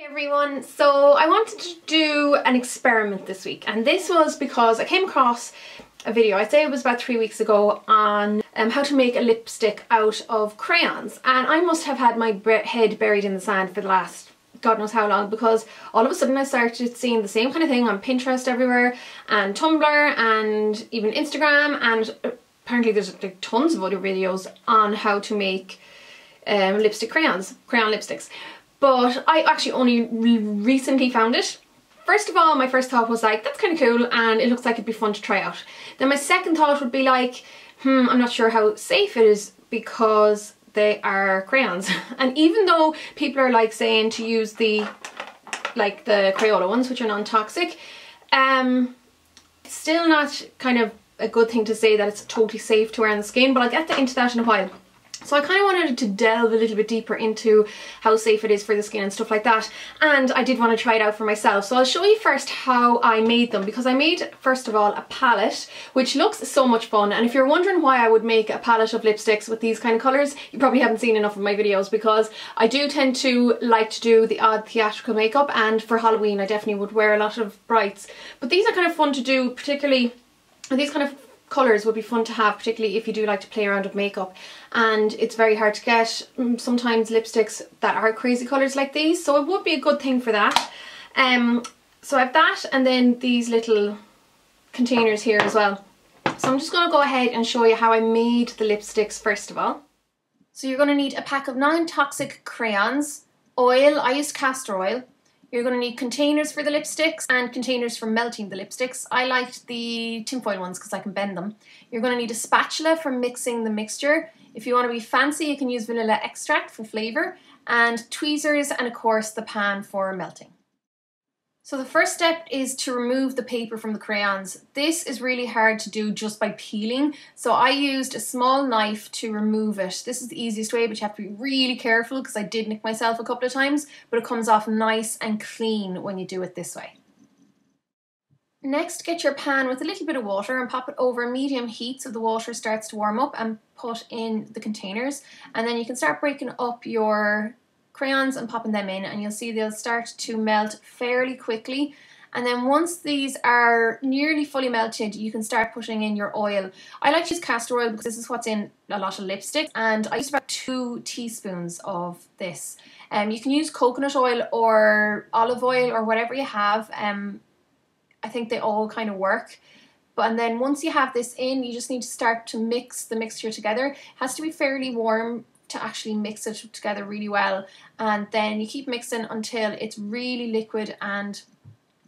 Hey everyone, so I wanted to do an experiment this week, and this was because I came across a video, I'd say it was about 3 weeks ago, on how to make a lipstick out of crayons. And I must have had my head buried in the sand for the last God knows how long, because all of a sudden I started seeing the same kind of thing on Pinterest everywhere and Tumblr and even Instagram, and apparently there's like tons of other videos on how to make lipstick crayons, crayon lipsticks. But I actually only recently found it. First of all, my first thought was like, that's kind of cool and it looks like it'd be fun to try out. Then my second thought would be like, I'm not sure how safe it is because they are crayons. And even though people are like saying to use the, like the Crayola ones, which are non-toxic, it's still not kind of a good thing to say that it's totally safe to wear on the skin, but I'll get into that in a while. So I kind of wanted to delve a little bit deeper into how safe it is for the skin and stuff like that, and I did want to try it out for myself. So I'll show you first how I made them, because I made, first of all, a palette, which looks so much fun. And if you're wondering why I would make a palette of lipsticks with these kind of colours, you probably haven't seen enough of my videos, because I do tend to like to do the odd theatrical makeup, and for Halloween I definitely would wear a lot of brights. But these are kind of fun to do, particularly these kind of colours would be fun to have, particularly if you do like to play around with makeup, and it's very hard to get sometimes lipsticks that are crazy colours like these, so it would be a good thing for that. So I have that, and then these little containers here as well. So I'm just going to go ahead and show you how I made the lipsticks first of all. So you're going to need a pack of non-toxic crayons, oil, I used castor oil. You're going to need containers for the lipsticks and containers for melting the lipsticks. I liked the tinfoil ones because I can bend them. You're going to need a spatula for mixing the mixture. If you want to be fancy, you can use vanilla extract for flavour, and tweezers, and of course the pan for melting. So the first step is to remove the paper from the crayons. This is really hard to do just by peeling, so I used a small knife to remove it. This is the easiest way, but you have to be really careful because I did nick myself a couple of times, but it comes off nice and clean when you do it this way. Next, get your pan with a little bit of water and pop it over medium heat so the water starts to warm up, and put in the containers, and then you can start breaking up your crayons and popping them in, and you'll see they'll start to melt fairly quickly. And then once these are nearly fully melted, you can start putting in your oil. I like to use castor oil because this is what's in a lot of lipsticks, and I used about 2 teaspoons of this. You can use coconut oil or olive oil or whatever you have. I think they all kind of work. And then once you have this in, you just need to start to mix the mixture together. It has to be fairly warm to actually mix it together really well, and then you keep mixing until it's really liquid, and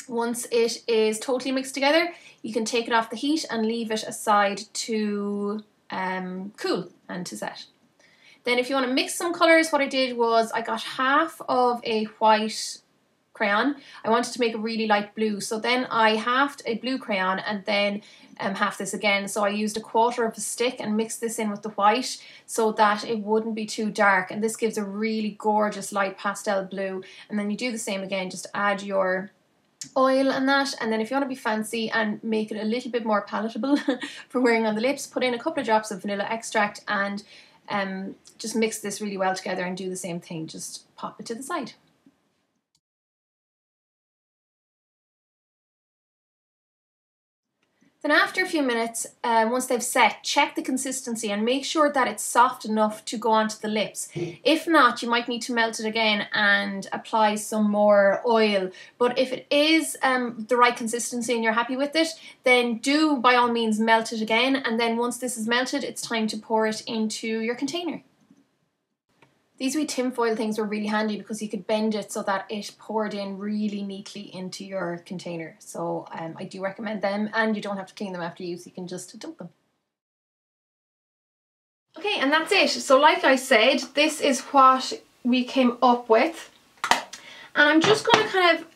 once it is totally mixed together you can take it off the heat and leave it aside to cool and to set. Then if you want to mix some colours, what I did was I got half of a white crayon. I wanted to make a really light blue, so then I halved a blue crayon and then half this again. So I used a quarter of a stick and mixed this in with the white so that it wouldn't be too dark, and this gives a really gorgeous light pastel blue. And then you do the same again, just add your oil and that, and then if you want to be fancy and make it a little bit more palatable for wearing on the lips, put in a couple of drops of vanilla extract and just mix this really well together and do the same thing, just pop it to the side. Then after a few minutes, once they've set, check the consistency and make sure that it's soft enough to go onto the lips. If not, you might need to melt it again and apply some more oil. But if it is the right consistency and you're happy with it, then do by all means melt it again. And then once this is melted, it's time to pour it into your container. These wee tinfoil things were really handy because you could bend it so that it poured in really neatly into your container. So I do recommend them, and you don't have to clean them after use, you can just dump them. Okay, and that's it. So like I said, this is what we came up with, and I'm just going to kind of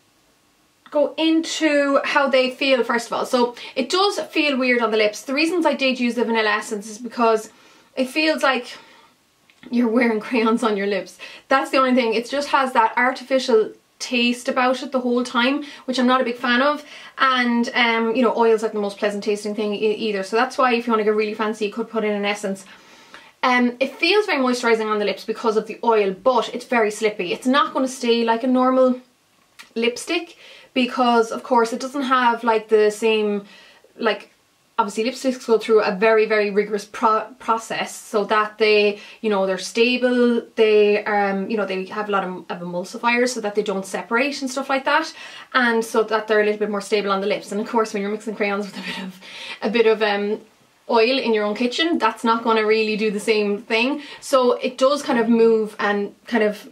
go into how they feel first of all. So it does feel weird on the lips. The reasons I did use the vanilla essence is because it feels like you're wearing crayons on your lips. That's the only thing. It just has that artificial taste about it the whole time, which I'm not a big fan of. And you know, oil's like the most pleasant tasting thing either, so that's why if you want to get really fancy you could put in an essence. It feels very moisturising on the lips because of the oil, but it's very slippy. It's not going to stay like a normal lipstick because, of course, it doesn't have like the same, like, obviously lipsticks go through a very, very rigorous process so that they, you know, they're stable, they, you know, they have a lot of emulsifiers so that they don't separate and stuff like that, and so that they're a little bit more stable on the lips. And of course, when you're mixing crayons with a bit of oil in your own kitchen, that's not going to really do the same thing. So it does kind of move and kind of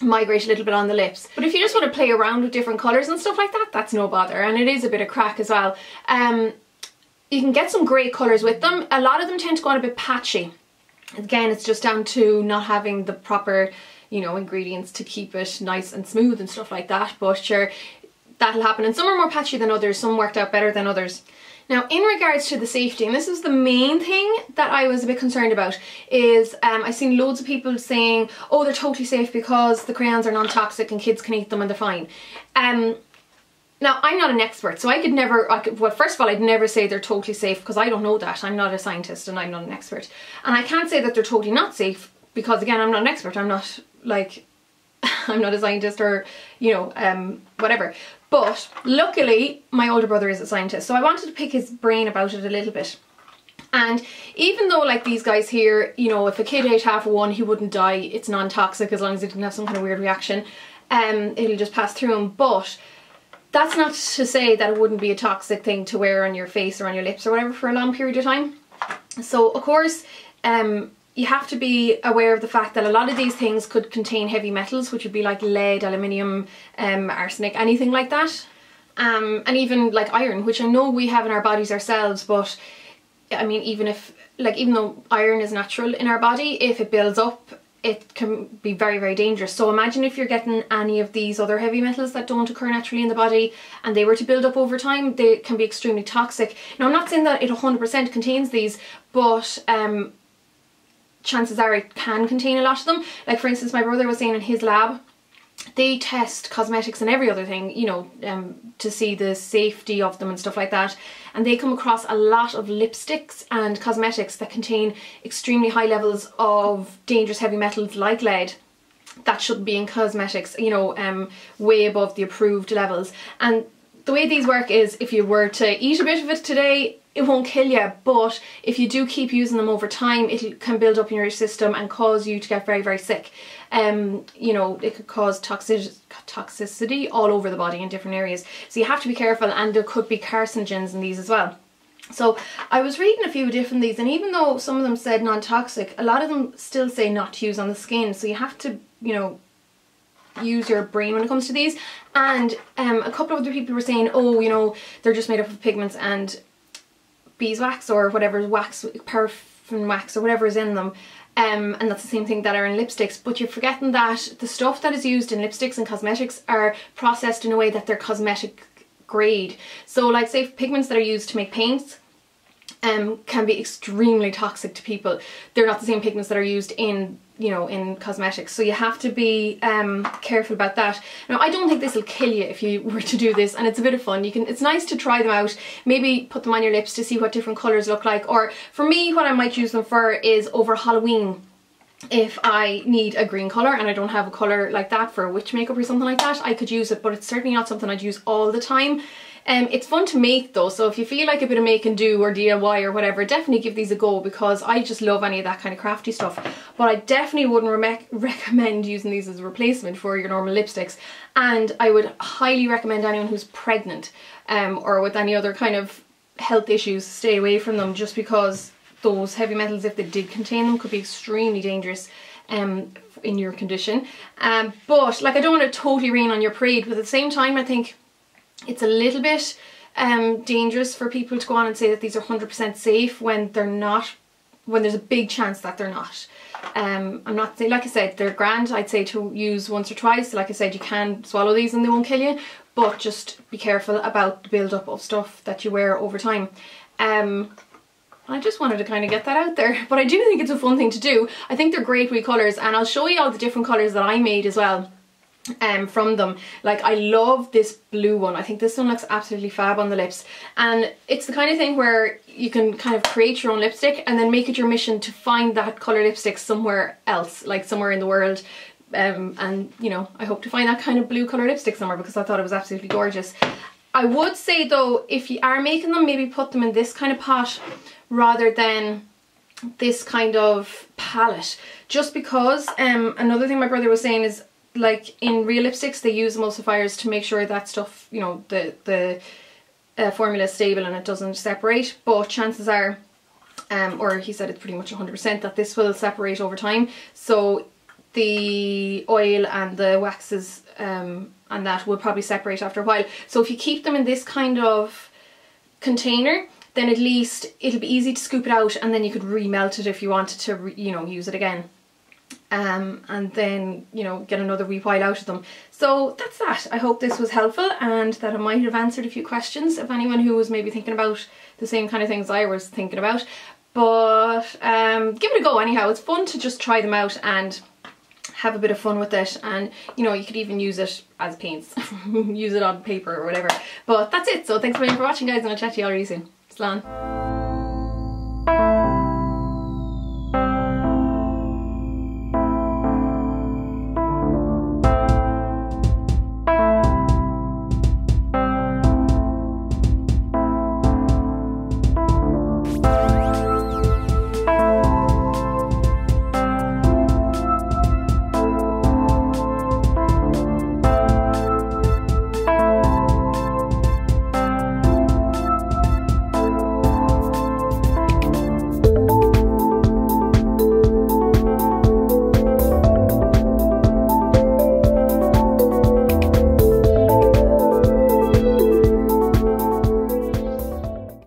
migrate a little bit on the lips. But if you just want to play around with different colours and stuff like that, that's no bother, and it is a bit of crack as well. You can get some great colours with them. A lot of them tend to go on a bit patchy. Again, it's just down to not having the proper, you know, ingredients to keep it nice and smooth and stuff like that, but sure, that'll happen. And some are more patchy than others, some worked out better than others. Now, in regards to the safety, and this is the main thing that I was a bit concerned about, is I've seen loads of people saying, oh, they're totally safe because the crayons are non-toxic and kids can eat them and they're fine. Now, I'm not an expert, so I could never, well, first of all, I'd never say they're totally safe because I don't know that. I'm not a scientist and I'm not an expert. And I can't say that they're totally not safe because, again, I'm not an expert. I'm not, like, I'm not a scientist or, you know, whatever. But luckily, my older brother is a scientist, so I wanted to pick his brain about it a little bit. And even though, like, these guys here, you know, if a kid ate half of one, he wouldn't die. It's non-toxic as long as it didn't have some kind of weird reaction. It'll just pass through him. But that's not to say that it wouldn't be a toxic thing to wear on your face or on your lips or whatever for a long period of time. So, of course, you have to be aware of the fact that a lot of these things could contain heavy metals, which would be like lead, aluminium, arsenic, anything like that. And even like iron, which I know we have in our bodies ourselves, but I mean, even if, like, even though iron is natural in our body, if it builds up, it can be very, very dangerous. So imagine if you're getting any of these other heavy metals that don't occur naturally in the body and they were to build up over time, they can be extremely toxic. Now, I'm not saying that it 100% contains these, but chances are it can contain a lot of them. Like, for instance, my brother was saying in his lab, they test cosmetics and every other thing, you know, to see the safety of them and stuff like that. And they come across a lot of lipsticks and cosmetics that contain extremely high levels of dangerous heavy metals like lead that shouldn't be in cosmetics, you know, way above the approved levels. And the way these work is if you were to eat a bit of it today, it won't kill you, but if you do keep using them over time, it can build up in your system and cause you to get very, very sick. You know, it could cause toxicity all over the body in different areas. So you have to be careful, and there could be carcinogens in these as well. So I was reading a few different these, and even though some of them said non-toxic, a lot of them still say not to use on the skin. So you have to, you know, use your brain when it comes to these. And a couple of other people were saying, oh, you know, they're just made up of pigments and beeswax or whatever wax, paraffin wax or whatever is in them, and that's the same thing that are in lipsticks. But you're forgetting that the stuff that is used in lipsticks and cosmetics are processed in a way that they're cosmetic grade. So, like, say pigments that are used to make paints can be extremely toxic to people. They're not the same pigments that are used in, you know, in cosmetics. So you have to be careful about that. Now, I don't think this will kill you if you were to do this, and it's a bit of fun. You can, it's nice to try them out. Maybe put them on your lips to see what different colours look like. Or for me, what I might use them for is over Halloween, if I need a green colour and I don't have a colour like that for a witch makeup or something like that, I could use it, but it's certainly not something I'd use all the time. It's fun to make though, so if you feel like a bit of make and do or DIY or whatever, definitely give these a go, because I just love any of that kind of crafty stuff. But I definitely wouldn't recommend using these as a replacement for your normal lipsticks, and I would highly recommend anyone who's pregnant or with any other kind of health issues, stay away from them, just because those heavy metals, if they did contain them, could be extremely dangerous in your condition. But, like, I don't want to totally rain on your parade, but at the same time, I think it's a little bit dangerous for people to go on and say that these are 100% safe when they're not, when there's a big chance that they're not. I'm not saying, like I said, they're grand, I'd say to use once or twice. Like I said, you can swallow these and they won't kill you, but just be careful about the build-up of stuff that you wear over time. I just wanted to kind of get that out there, but I do think it's a fun thing to do. I think they're great wee colours, and I'll show you all the different colours that I made as well. from them. Like, I love this blue one. I think this one looks absolutely fab on the lips, and it's the kind of thing where you can kind of create your own lipstick and then make it your mission to find that colour lipstick somewhere else, like somewhere in the world. And you know, I hope to find that kind of blue colour lipstick somewhere, because I thought it was absolutely gorgeous. I would say though, if you are making them, maybe put them in this kind of pot rather than this kind of palette, just because another thing my brother was saying is, like, in real lipsticks they use emulsifiers to make sure that stuff, you know, the formula is stable and it doesn't separate, but chances are or he said it's pretty much 100% that this will separate over time, so the oil and the waxes and that will probably separate after a while. So if you keep them in this kind of container, then at least it'll be easy to scoop it out, and then you could remelt it if you wanted to, you know, use it again. And then, you know, get another wee while out of them. So that's that. I hope this was helpful and that I might have answered a few questions of anyone who was maybe thinking about the same kind of things I was thinking about. But give it a go anyhow. It's fun to just try them out and have a bit of fun with it, and you know, you could even use it as paints, use it on paper or whatever. But that's it. So thanks very much for watching, guys, and I'll chat to you all really soon. Slán.